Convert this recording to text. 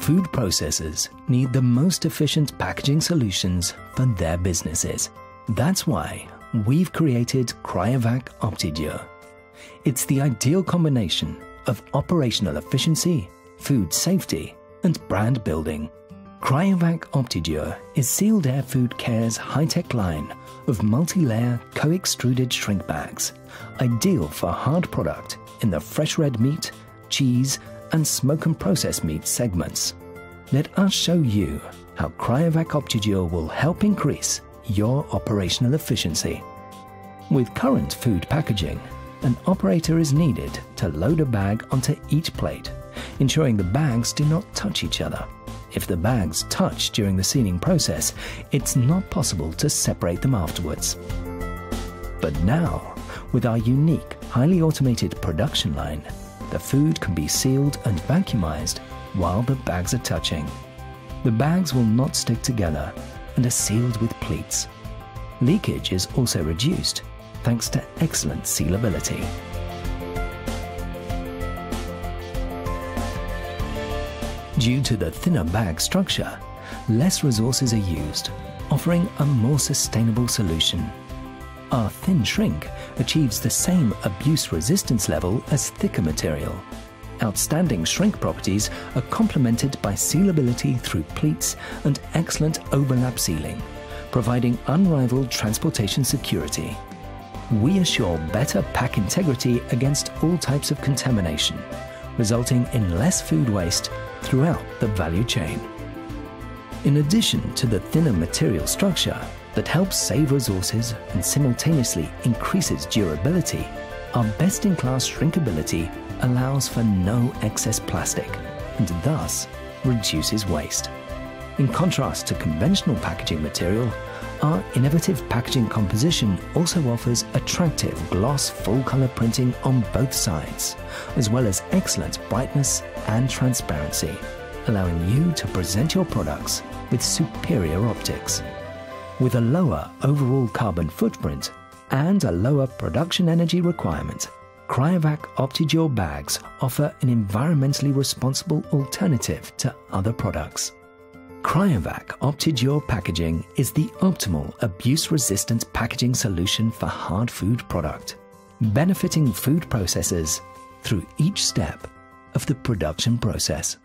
food processors need the most efficient packaging solutions for their businesses. That's why we've created Cryovac Optidure. It's the ideal combination of operational efficiency, food safety, and brand building. Cryovac Optidure is Sealed Air Food Care's high-tech line of multi-layer co-extruded shrink bags, ideal for hard product in the fresh red meat, cheese, and smoke and processed meat segments. Let us show you how Cryovac Optidure will help increase your operational efficiency. With current food packaging, an operator is needed to load a bag onto each plate, ensuring the bags do not touch each other. If the bags touch during the sealing process, it's not possible to separate them afterwards. But now, with our unique, highly automated production line, the food can be sealed and vacuumized while the bags are touching. The bags will not stick together and are sealed with pleats. Leakage is also reduced thanks to excellent sealability. Due to the thinner bag structure, less resources are used, offering a more sustainable solution. Our thin shrink achieves the same abuse resistance level as thicker material. Outstanding shrink properties are complemented by sealability through pleats and excellent overlap sealing, providing unrivaled transportation security. We assure better pack integrity against all types of contamination, resulting in less food waste throughout the value chain. In addition to the thinner material structure that helps save resources and simultaneously increases durability, our best-in-class shrinkability allows for no excess plastic and thus reduces waste. In contrast to conventional packaging material, our innovative packaging composition also offers attractive gloss full-color printing on both sides, as well as excellent brightness and transparency, allowing you to present your products with superior optics. With a lower overall carbon footprint and a lower production energy requirement, Cryovac Optidure bags offer an environmentally responsible alternative to other products. Cryovac Optidure packaging is the optimal abuse-resistant packaging solution for hard food product, benefiting food processors through each step of the production process.